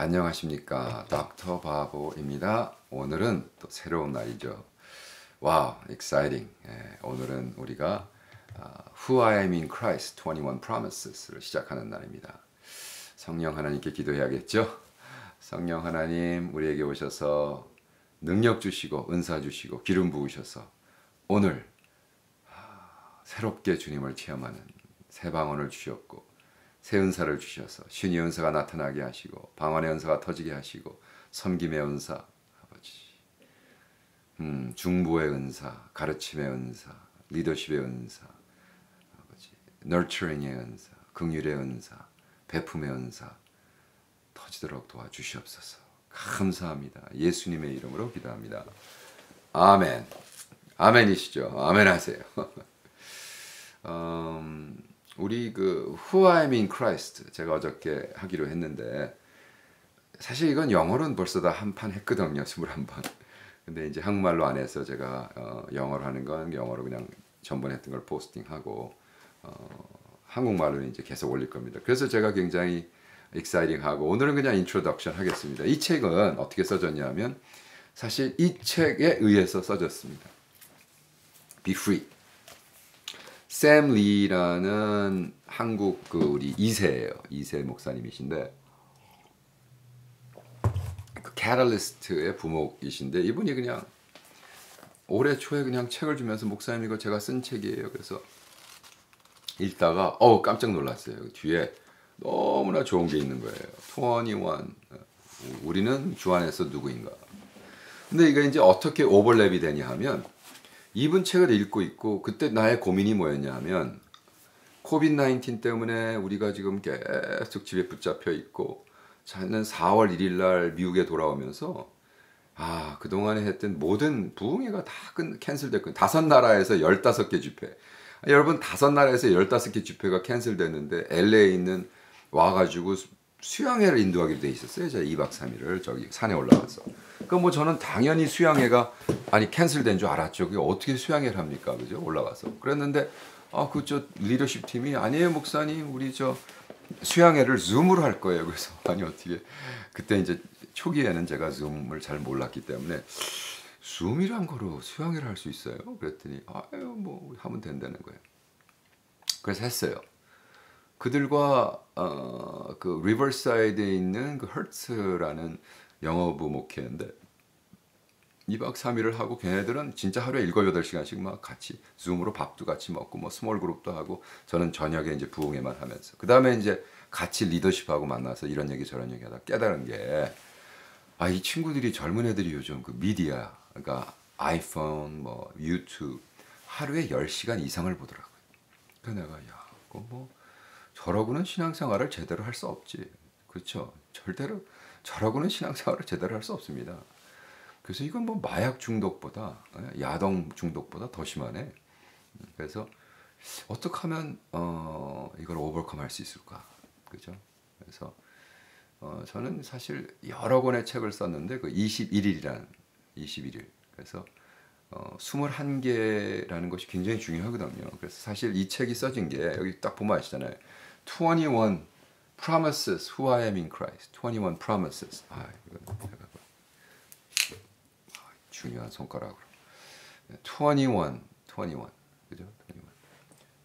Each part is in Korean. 안녕하십니까, 닥터 바보입니다. 오늘은 또 새로운 날이죠. 와우, exciting. 오늘은 우리가 Who I am in Christ 21 Promises를 시작하는 날입니다. 성령 하나님께 기도해야겠죠. 성령 하나님, 우리에게 오셔서 능력 주시고 은사 주시고 기름 부으셔서 오늘 새롭게 주님을 체험하는 새 방언을 주셨고 새 은사를 주셔서 신의 은사가 나타나게 하시고 방언의 은사가 터지게 하시고 섬김의 은사, 아버지, 중보의 은사, 가르침의 은사, 리더십의 은사, 아버지, nurturing의 은사, 긍휼의 은사, 베품의 은사 터지도록 도와주시옵소서. 감사합니다. 예수님의 이름으로 기도합니다. 아멘. 아멘이시죠? 아멘하세요. 우리 Who I am in Christ, 제가 어저께 하기로 했는데, 사실 이건 영어로는 벌써 다 한 판 했거든요. 21번. 근데 이제 한국말로 안 해서 제가 영어로 하는 건 영어로 그냥 전번에 했던 걸 포스팅하고 한국말로는 이제 계속 올릴 겁니다. 그래서 제가 굉장히 익사이팅하고 오늘은 그냥 인트로덕션 하겠습니다. 이 책은 어떻게 써졌냐면 사실 이 책에 의해서 써졌습니다. Be Free. 샘 리라는 한국 우리 2세예요. 2세 목사님이신데 그 캐럴리스트의 부모이신데 이분이 그냥 올해 초에 그냥 책을 주면서 목사님 이거 제가 쓴 책이에요. 그래서 읽다가 깜짝 놀랐어요. 그 뒤에 너무나 좋은 게 있는 거예요. 21 우리는 주 안에서 누구인가. 근데 이게 이제 어떻게 오버랩이 되냐 하면 이분 책을 읽고 있고 그때 나의 고민이 뭐였냐면 코비드-19 때문에 우리가 지금 계속 집에 붙잡혀 있고 저는 4월 1일 날 미국에 돌아오면서 그동안에 했던 모든 부흥회가 다 캔슬됐고 5나라에서 15개 집회, 여러분 5나라에서 15개 집회가 캔슬됐는데 LA에 있는 와가지고 수양회를 인도하게 돼 있었어요. 제가 2박 3일을 저기 산에 올라가서. 그러니까 뭐 저는 당연히 수양회가 캔슬된 줄 알았죠. 그게 어떻게 수양회를 합니까, 그죠? 올라가서. 그랬는데 그 리더십 팀이 아니에요, 목사님, 우리 수양회를 줌으로 할 거예요. 그래서 어떻게 그때 이제 초기에는 제가 줌을 잘 몰랐기 때문에 줌이란 거로 수양회를 할 수 있어요? 그랬더니 뭐 하면 된다는 거예요. 그래서 했어요. 그들과 그 리버사이드에 있는 그 헐츠라는 영어부 목회인데 2박 3일을 하고 걔네들은 진짜 하루에 7-8시간씩 막 같이 줌으로 밥도 같이 먹고 뭐 스몰 그룹도 하고 저는 저녁에 이제 부흥회만 하면서 그 다음에 이제 같이 리더십하고 만나서 이런 얘기 저런 얘기 하다 깨달은 게 이 친구들이 젊은 애들이 요즘 그 미디어, 그러니까 아이폰, 뭐 유튜브 하루에 10시간 이상을 보더라고요. 그래서 내가 그거 뭐 저러고는 신앙생활을 제대로 할 수 없지. 그렇죠? 절대로 저러고는 신앙생활을 제대로 할 수 없습니다. 그래서 이건 뭐 마약 중독보다 야동 중독보다 더 심하네. 그래서 어떻게 하면 이걸 오버컴 할 수 있을까? 그죠? 그래서 저는 사실 여러 권의 책을 썼는데 그 21일. 그래서 21개라는 것이 굉장히 중요하거든요. 그래서 사실 이 책이 써진 게 여기 딱 보면 아시잖아요. 21 Promises, Who I am in Christ. 21 Promises. 중요한 손가락으로. 21. 그죠?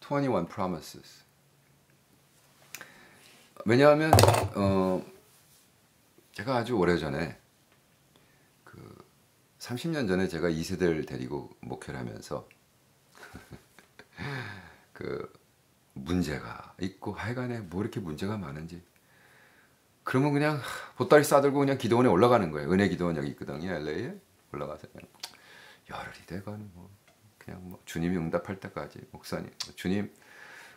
21 Promises. 왜냐하면 제가 아주 오래전에 30년 전에 제가 2세대를 데리고 목회를 하면서 그 문제가 있고 하여간에 뭐 이렇게 문제가 많은지 그러면 그냥 보따리 싸들고 그냥 기도원에 올라가는 거예요. 은혜 기도원 여기 있거든요. LA에 올라가서 그냥 열흘이 돼가는 그냥 주님이 응답할 때까지 목사님 주님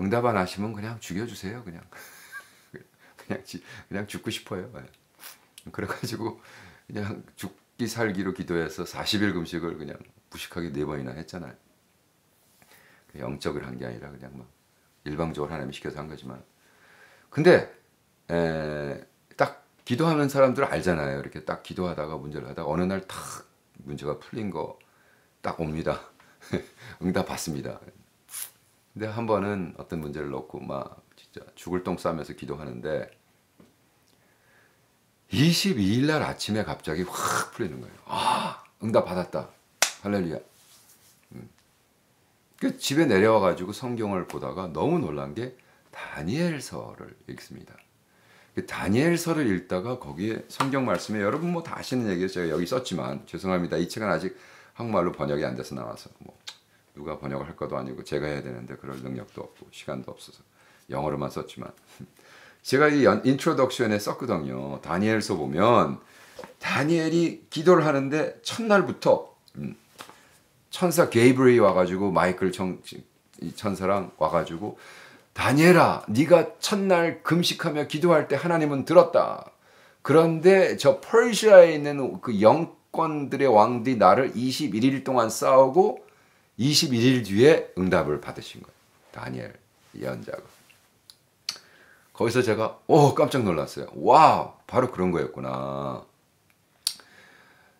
응답 안 하시면 그냥 죽여주세요. 그냥 죽고 싶어요. 그래가지고 그냥 죽기 살기로 기도해서 40일 금식을 그냥 무식하게 4번이나 했잖아요. 영적을 한 게 아니라 그냥 막 일방적으로 하나님이 시켜서 한 거지만 근데 딱 기도하는 사람들 알잖아요. 이렇게 딱 기도하다가 문제를 하다가 어느 날 딱 문제가 풀린 거 딱 옵니다. 응답 받습니다. 근데 한 번은 어떤 문제를 놓고 막 진짜 죽을 똥 싸면서 기도하는데 22일 날 아침에 갑자기 확 풀리는 거예요. 아, 응답 받았다. 할렐루야. 집에 내려와가지고 성경을 보다가 너무 놀란 게 다니엘서를 읽습니다. 다니엘서를 읽다가 거기에 성경 말씀에 여러분 뭐 다 아시는 얘기예요. 제가 여기 썼지만 죄송합니다. 이 책은 아직 한국말로 번역이 안 돼서 나와서 뭐 누가 번역을 할 것도 아니고 제가 해야 되는데 그럴 능력도 없고 시간도 없어서 영어로만 썼지만 제가 이 인트로덕션에 썼거든요. 다니엘서 보면 다니엘이 기도를 하는데 첫날부터 천사 게이브리엘이 와가지고 마이클 천사랑 와가지고 다니엘아, 네가 첫날 금식하며 기도할 때 하나님은 들었다. 그런데 저 페르시아에 있는 그 영권들의 왕들이 나를 21일 동안 싸우고 21일 뒤에 응답을 받으신 거예요. 다니엘 예언자가. 거기서 제가 깜짝 놀랐어요. 와, 바로 그런 거였구나.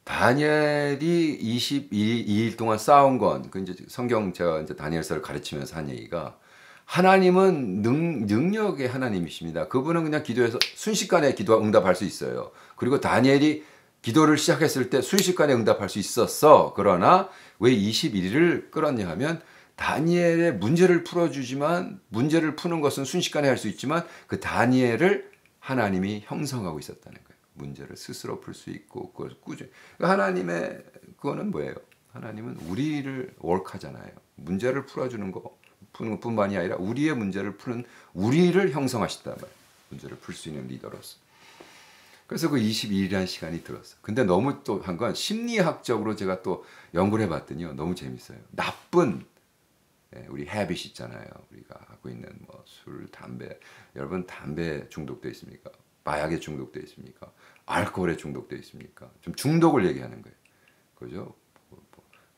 다니엘이 22일 동안 싸운 건, 그 이제 성경 제가 이제 다니엘서를 가르치면서 한 얘기가 하나님은 능력의 하나님이십니다. 그분은 그냥 기도해서 순식간에 기도 응답할 수 있어요. 그리고 다니엘이 기도를 시작했을 때 순식간에 응답할 수 있었어. 그러나 왜 21일을 끌었냐 하면 다니엘의 문제를 풀어주지만 문제를 푸는 것은 순식간에 할 수 있지만 그 다니엘을 하나님이 형성하고 있었다는 거예요. 문제를 스스로 풀 수 있고 그걸 꾸준히. 하나님의 그거는 뭐예요? 하나님은 우리를 work하잖아요. 문제를 풀어주는 거. 푸는 것뿐만이 아니라 우리의 문제를 푸는 우리를 형성하셨단 말이에요. 문제를 풀 수 있는 리더로서. 그래서 그 22일이라는 시간이 들었어요. 근데 너무 또 한 건 심리학적으로 제가 또 연구를 해봤더니요. 너무 재밌어요. 나쁜 우리 헤빗 있잖아요. 우리가 하고 있는 뭐 술, 담배. 여러분 담배 중독돼 있습니까? 마약에 중독돼 있습니까? 알코올에 중독돼 있습니까? 좀 중독을 얘기하는 거예요. 그죠?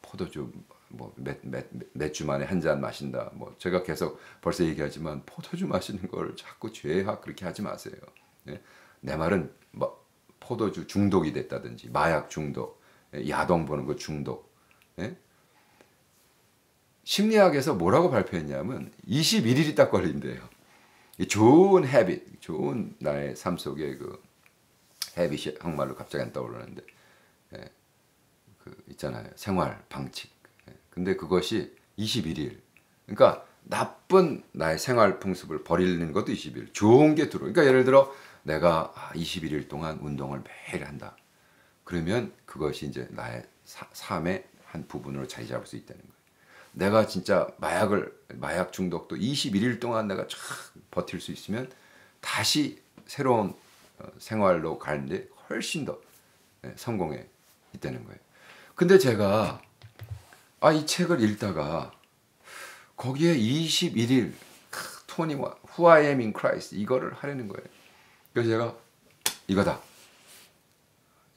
포도주 뭐 몇 주 만에 한 잔 마신다. 뭐 제가 계속 벌써 얘기하지만 포도주 마시는 걸 자꾸 죄악 그렇게 하지 마세요. 예? 내 말은 뭐 포도주 중독이 됐다든지 마약 중독, 야동 보는 거 중독. 예? 심리학에서 뭐라고 발표했냐면 21일이 딱 걸린대요. 좋은 헤빗, 좋은 나의 삶 속에 그 헤빗이 한국말로 갑자기 안 떠오르는데 예. 그 있잖아요. 생활 방식. 근데 그것이 21일. 그러니까 나쁜 나의 생활 풍습을 버리는 것도 21일. 좋은 게 들어. 그러니까 예를 들어 내가 21일 동안 운동을 매일 한다. 그러면 그것이 이제 나의 삶의 한 부분으로 자리 잡을 수 있다는 거예요. 내가 진짜 마약 중독도 21일 동안 내가 쫙 버틸 수 있으면 다시 새로운 생활로 가는데 훨씬 더 성공해 있다는 거예요. 근데 제가 이 책을 읽다가 거기에 21일 21 Who I am in Christ 이거를 하려는 거예요. 그래서 제가 이거다.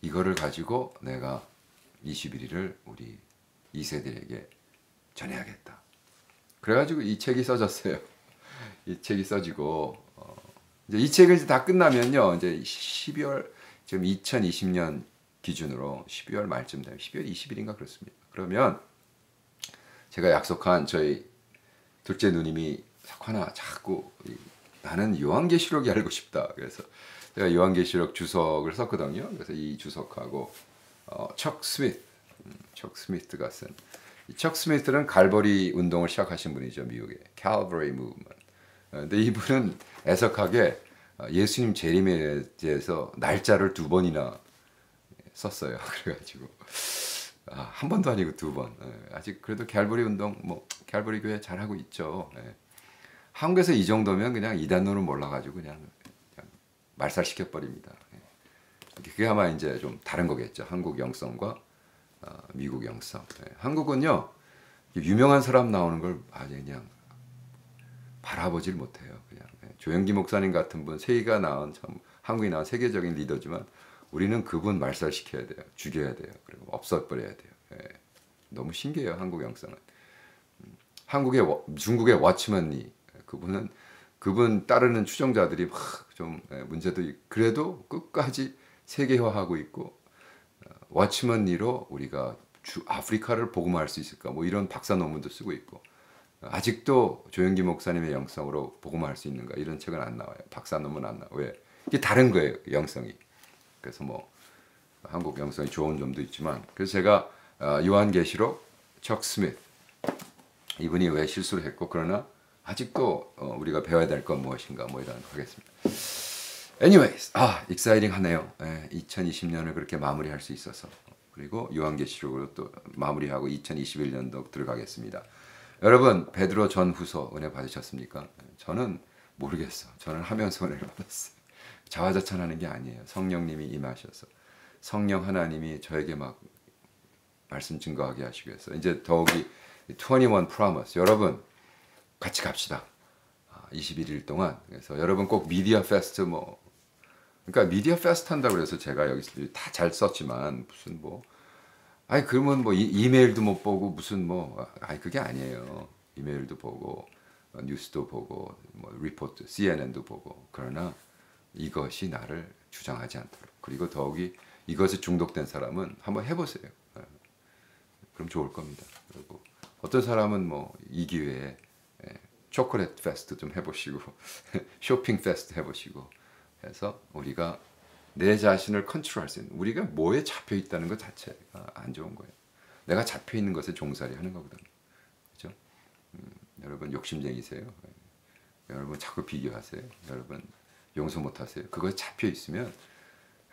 이거를 가지고 내가 21일을 우리 2세들에게 전해야겠다. 그래가지고 이 책이 써졌어요. 이 책이 써지고 이제 이 책이 이제 다 끝나면요. 이제 12월 지금 2020년 기준으로 12월 말쯤 되면 12월 20일인가 그렇습니다. 그러면 제가 약속한 저희 둘째 누님이 석환아 자꾸 나는 요한계시록이 알고 싶다. 그래서 제가 요한계시록 주석을 썼거든요. 그래서 이 주석하고 척 스미스, 척 스미스가 쓴 이 척 스미스는 갈보리 운동을 시작하신 분이죠. 미국의 Calvary Movement. 근데 이분은 애석하게 예수님 재림에 대해서 날짜를 두 번이나 썼어요. 그래가지고 한 번도 아니고 두 번. 아직 그래도 갤버리 운동, 뭐 갤버리 교회 잘하고 있죠. 한국에서 이 정도면 그냥 2단으로 몰라가지고 그냥 말살시켜버립니다. 그게 아마 이제 좀 다른 거겠죠. 한국 영성과 미국 영성. 한국은요, 유명한 사람 나오는 걸 아주 그냥 바라보질 못해요. 그냥 조영기 목사님 같은 분, 세계가 나온, 참 한국이 나온 세계적인 리더지만 우리는 그분 말살시켜야 돼요. 죽여야 돼요. 그리고 없어버려야 돼요. 예. 너무 신기해요. 한국 영상은. 한국의 중국의 워치먼 니 그분 따르는 추종자들이 막 좀 문제도 있고 그래도 끝까지 세계화하고 있고 워치먼 니로 우리가 아프리카를 복음화할 수 있을까? 뭐 이런 박사 논문도 쓰고 있고 아직도 조영기 목사님의 영성으로 복음화할 수 있는가? 이런 책은 안 나와요. 박사 논문 안 나와요. 왜? 이게 다른 거예요. 영성이. 그래서 뭐 한국 영성이 좋은 점도 있지만, 그래서 제가 요한계시록 척 스미스, 이분이 왜 실수를 했고 그러나 아직도 우리가 배워야 될 건 무엇인가 뭐 이런 하겠습니다. Anyways, 익사이팅 하네요. 2020년을 그렇게 마무리할 수 있어서. 그리고 요한계시록으로 또 마무리하고 2021년도 들어가겠습니다. 여러분, 베드로 전후서 은혜 받으셨습니까? 저는 모르겠어. 저는 하면서 은혜를 받았어요. 자화자찬하는 게 아니에요. 성령님이 임하셔서, 성령 하나님이 저에게 막 말씀 증거하게 하시고 해서 이제 더욱이 21 Promise, 여러분 같이 갑시다. 21일 동안. 그래서 여러분 꼭 미디어 페스트 뭐, 그러니까 미디어 페스트 한다고 그래서 제가 여기 다 잘 썼지만 무슨 뭐, 아니 그러면 뭐 이메일도 못 보고 무슨 뭐, 아니 그게 아니에요. 이메일도 보고 뉴스도 보고 뭐 리포트, CNN도 보고, 그러나 이것이 나를 주장하지 않도록, 그리고 더욱이 이것에 중독된 사람은 한번 해보세요. 그럼 좋을 겁니다. 그리고 어떤 사람은 뭐 이 기회에 초콜릿 페스트 좀 해보시고 쇼핑 페스트 해보시고 해서 우리가 내 자신을 컨트롤할 수 있는, 우리가 뭐에 잡혀 있다는 것 자체가 안 좋은 거예요. 내가 잡혀 있는 것에 종살이 하는 거거든요. 그렇죠? 여러분 욕심쟁이세요? 여러분 자꾸 비교하세요? 여러분 용서 못하세요? 그거에 잡혀 있으면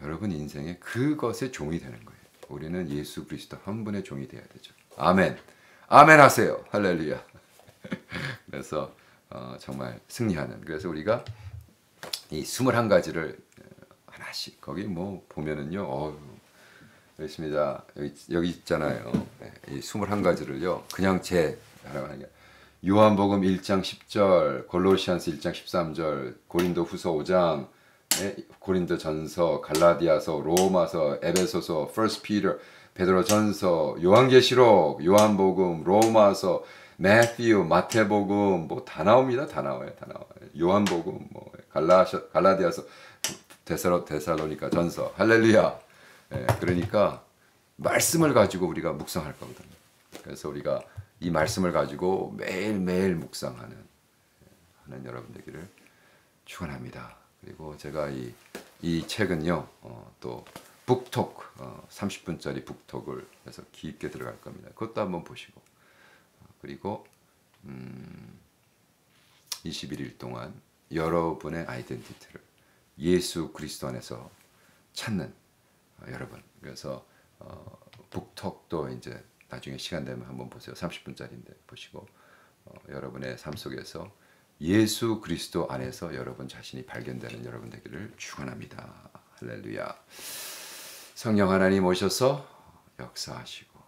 여러분 인생에 그것의 종이 되는 거예요. 우리는 예수 그리스도 한 분의 종이 되어야 되죠. 아멘. 아멘 하세요. 할렐루야. 그래서 정말 승리하는, 그래서 우리가 이 21가지를 하나씩 거기 뭐 보면은요, 여기 있습니다. 여기 있잖아요. 이 21가지를요 그냥 제 하라는 게, 요한복음 1장 10절, 골로시안스 1장 13절, 고린도 후서 5장, 고린도 전서, 갈라디아서, 로마서, 에베소서, 1 피터, 베드로 전서, 요한계시록, 요한복음, 로마서, 매튜, 마태복음, 뭐 다 나옵니다. 다 나와요. 다 나와요. 요한복음, 뭐 갈라디아서, 데살로니가 전서. 할렐루야. 그러니까 말씀을 가지고 우리가 묵상할 거거든요. 그래서 우리가 이 말씀을 가지고 매일매일 묵상하는 여러분 되기를 축원합니다. 그리고 제가 이 책은요, 또 북톡, 30분짜리 북톡을 해서 깊게 들어갈 겁니다. 그것도 한번 보시고, 그리고 21일 동안 여러분의 아이덴티티를 예수 그리스도 안에서 찾는 여러분, 그래서 북톡도 이제 나중에 시간 되면 한번 보세요. 30분짜리인데 보시고, 여러분의 삶 속에서 예수 그리스도 안에서 여러분 자신이 발견되는 여러분 되기를 축원합니다. 할렐루야. 성령 하나님 오셔서 역사하시고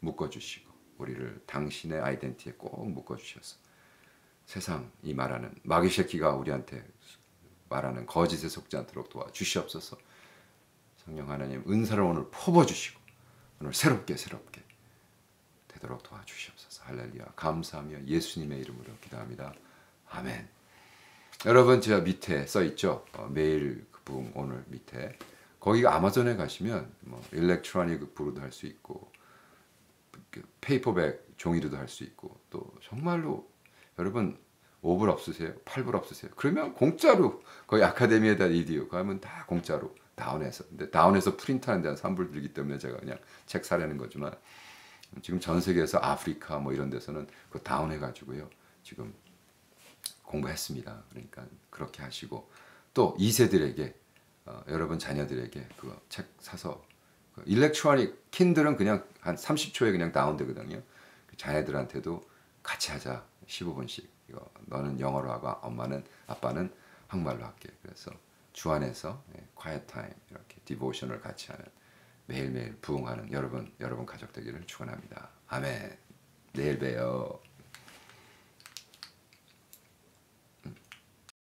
묶어주시고, 우리를 당신의 아이덴티티에 꼭 묶어주셔서, 세상이 말하는 마귀 새끼가 우리한테 말하는 거짓에 속지 않도록 도와주시옵소서. 성령 하나님 은사를 오늘 퍼부어주시고 오늘 새롭게 되도록 도와주시옵소서. 할렐루야. 감사하며 예수님의 이름으로 기도합니다. 아멘. 여러분, 제가 밑에 써있죠? 매일 부흥 오늘 밑에, 거기 아마존에 가시면 뭐 일렉트로닉 부로도 할 수 있고, 페이퍼백 종이로도 할 수 있고, 또 정말로 여러분 5불 없으세요? 8불 없으세요? 그러면 공짜로, 거의 아카데미에다 리디오 가면 다 공짜로 다운해서, 근데 다운해서 프린트하는 데 한 3불 들기 때문에 제가 그냥 책 사려는 거지만, 지금 전 세계에서 아프리카 뭐 이런 데서는 그거 다운해가지고요 지금 공부했습니다. 그러니까 그렇게 하시고, 또 2세들에게 여러분 자녀들에게 그거 책 사서, 그 일렉트로닉 킨들은 그냥 한 30초에 그냥 다운되거든요. 자녀들한테도 같이 하자. 15분씩 이거 너는 영어로 하고 엄마는 아빠는 한국말로 할게. 그래서 주 안에서 quiet time 이렇게 디보셔널을 같이 하는, 매일매일 부흥하는 여러분 가족 되기를 축원합니다. 아멘. 내일 봬요.